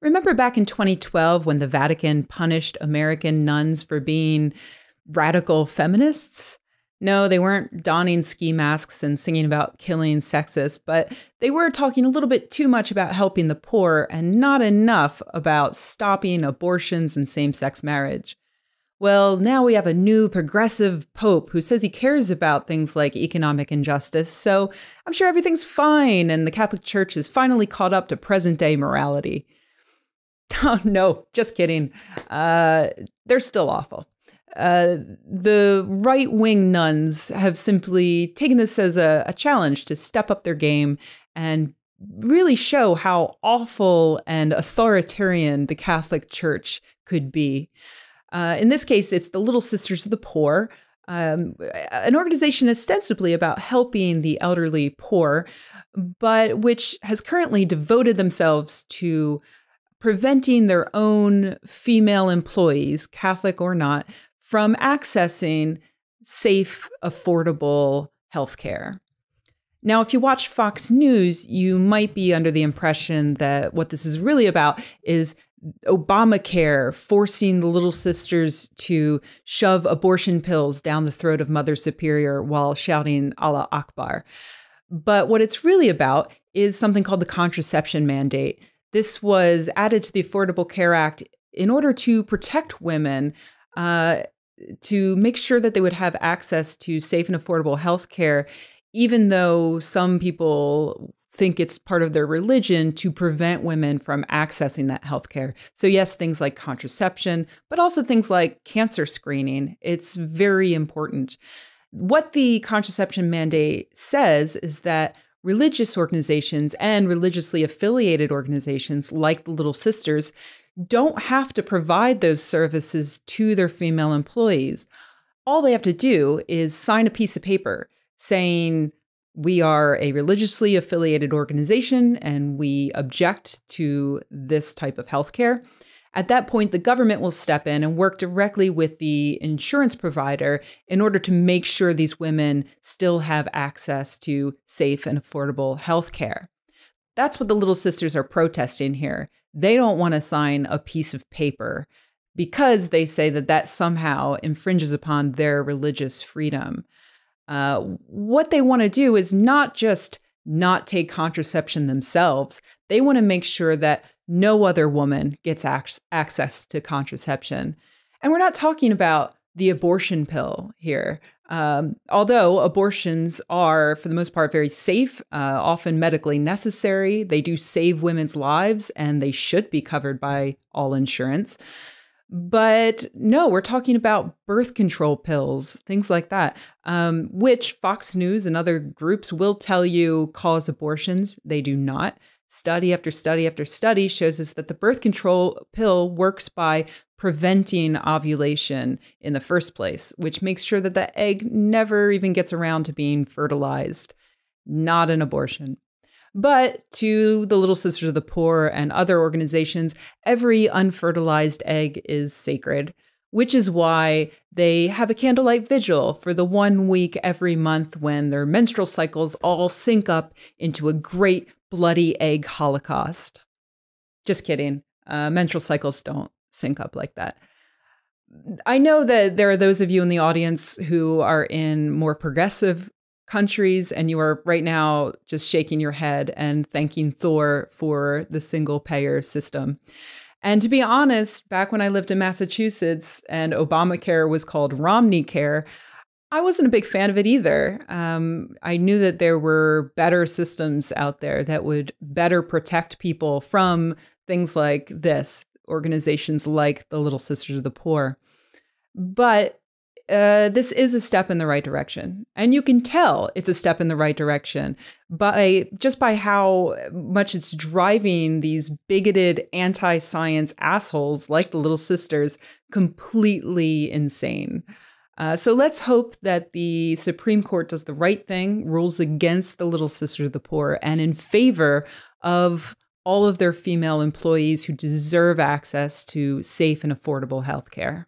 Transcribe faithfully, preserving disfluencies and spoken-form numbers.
Remember back in twenty twelve when the Vatican punished American nuns for being radical feminists? No, they weren't donning ski masks and singing about killing sexists, but they were talking a little bit too much about helping the poor and not enough about stopping abortions and same-sex marriage. Well, now we have a new progressive pope who says he cares about things like economic injustice, so I'm sure everything's fine and the Catholic Church is finally caught up to present-day morality. Oh, no, just kidding. Uh, they're still awful. Uh, the right-wing nuns have simply taken this as a, a challenge to step up their game and really show how awful and authoritarian the Catholic Church could be. Uh, in this case, it's the Little Sisters of the Poor, um, an organization ostensibly about helping the elderly poor, but which has currently devoted themselves to preventing their own female employees, Catholic or not, from accessing safe, affordable healthcare. Now, if you watch Fox News, you might be under the impression that what this is really about is Obamacare forcing the Little Sisters to shove abortion pills down the throat of Mother Superior while shouting Allah Akbar. But what it's really about is something called the contraception mandate. This was added to the Affordable Care Act in order to protect women, uh, to make sure that they would have access to safe and affordable health care, even though some people think it's part of their religion to prevent women from accessing that healthcare. So yes, things like contraception, but also things like cancer screening. It's very important. What the contraception mandate says is that religious organizations and religiously affiliated organizations like the Little Sisters don't have to provide those services to their female employees. All they have to do is sign a piece of paper saying, we are a religiously affiliated organization and we object to this type of healthcare. At that point, the government will step in and work directly with the insurance provider in order to make sure these women still have access to safe and affordable healthcare. That's what the Little Sisters are protesting here. They don't want to sign a piece of paper because they say that that somehow infringes upon their religious freedom. Uh, what they want to do is not just not take contraception themselves. They want to make sure that no other woman gets ac- access to contraception. And we're not talking about the abortion pill here. Um, although abortions are, for the most part, very safe, uh, often medically necessary. They do save women's lives and they should be covered by all insurance. But no, we're talking about birth control pills, things like that, um, which Fox News and other groups will tell you cause abortions. They do not. Study after study after study shows us that the birth control pill works by preventing ovulation in the first place, which makes sure that the egg never even gets around to being fertilized. Not an abortion. But to the Little Sisters of the Poor and other organizations, every unfertilized egg is sacred, which is why they have a candlelight vigil for the one week every month when their menstrual cycles all sync up into a great bloody egg holocaust. Just kidding. Uh, menstrual cycles don't sync up like that. I know that there are those of you in the audience who are in more progressive countries, and you are right now just shaking your head and thanking Thor for the single payer system. And to be honest, back when I lived in Massachusetts and Obamacare was called Romneycare, I wasn't a big fan of it either. Um, I knew that there were better systems out there that would better protect people from things like this, organizations like the Little Sisters of the Poor. But Uh, this is a step in the right direction, and you can tell it's a step in the right direction by just by how much it's driving these bigoted anti-science assholes like the Little Sisters completely insane. Uh, so let's hope that the Supreme Court does the right thing, rules against the Little Sisters of the Poor and in favor of all of their female employees who deserve access to safe and affordable healthcare.